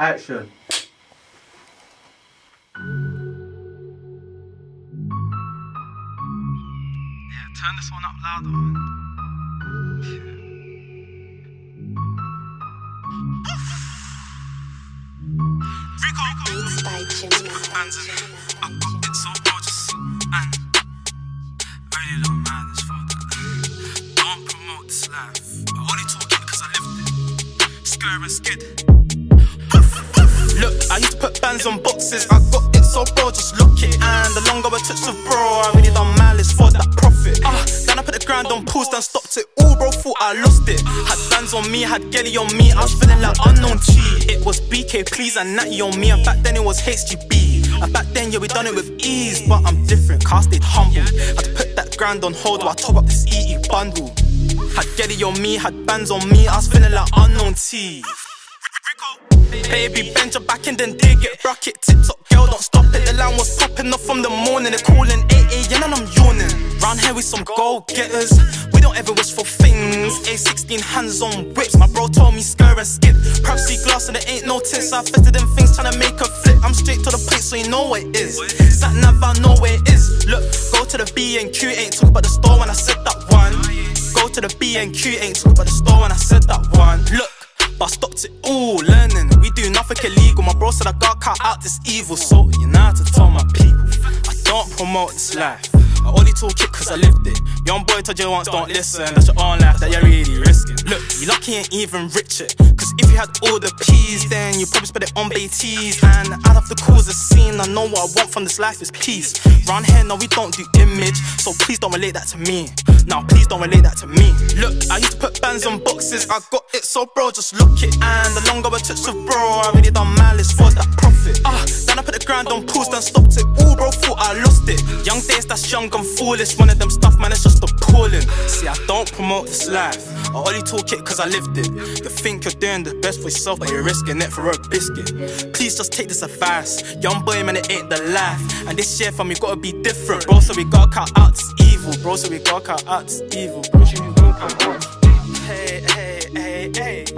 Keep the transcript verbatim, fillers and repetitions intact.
Action. Yeah, turn this one up louder. Rico, and I fucked it so gorgeous, and I really don't mind as for that. Don't promote this life. I only talking because I lived it. Scare and skid. Look, I used to put bands on boxes. I got it so bro, just look it. And the longer I touch the bro, I really done malice for that profit. Ah, uh, then I put the ground on pause, then stopped it. Ooh, bro, thought I lost it. Had bands on me, had Gelly on me. I was feeling like unknown G. It was B K, please, and Natty on me. And back then it was H G B. And back then, yeah, we done it with ease. But I'm different, cause I stayed humble. Had to put that ground on hold while I tore up this E E bundle. Had Gelly on me, had bands on me. I was feeling like unknown T. Baby, bend your back and then dig it, rock it. Tip top, girl, don't stop it. The line was popping off from the morning. They're calling eight A M and I'm yawning. Round here with some goal getters. We don't ever wish for things. A sixteen hands on whips. My bro told me scare and skip. Perhaps see glass and it ain't no tits. I fitted them things trying to make a flip. I'm straight to the plate, so you know where it is. Sat nav, I know where it is. Look, go to the B and Q. Ain't talk about the store when I said that one. Go to the B and Q. Ain't talk about the store when I said that one. Look. But I stopped it all, learning. We do nothing illegal. My bro said I gotta cut out this evil. So you know how to tell my people I don't promote this life. I only talk it cause I lived it. Young boy told you once, don't listen. That's your own life that you're really risking. Look, you lucky ain't even rich it. Cause if you had all the P's, then you probably spent it on B T's. And out of the cause of scene, I know what I want from this life is peace. Round here, no, we don't do image. So please don't relate that to me. Now please don't relate that to me. Look, I used to put bands on boxes. I got it so bro, just look it. And the longer I touch the bro, I really done malice for that profit. Ah, uh, then I put the ground on pause, then stopped it. Ooh bro, thought I lost it. Young days, that's young and foolish. One of them stuff, man, it's just appalling. See, I don't promote this life. I only talk it cause I lived it. You think you're doing the best for yourself, but you're risking it for a biscuit. Please just take this advice. Young boy, man, it ain't the life. And this year, fam, you gotta be different, bro. So we gotta cut out this evil, bro. So we gotta cut out. That's evil, bro. Hey, hey, hey, hey.